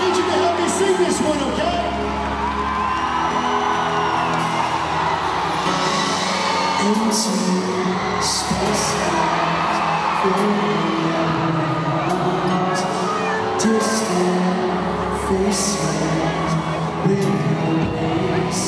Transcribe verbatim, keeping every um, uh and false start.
I need you to help me sing this one, okay? Into spaces, distant faces, big places.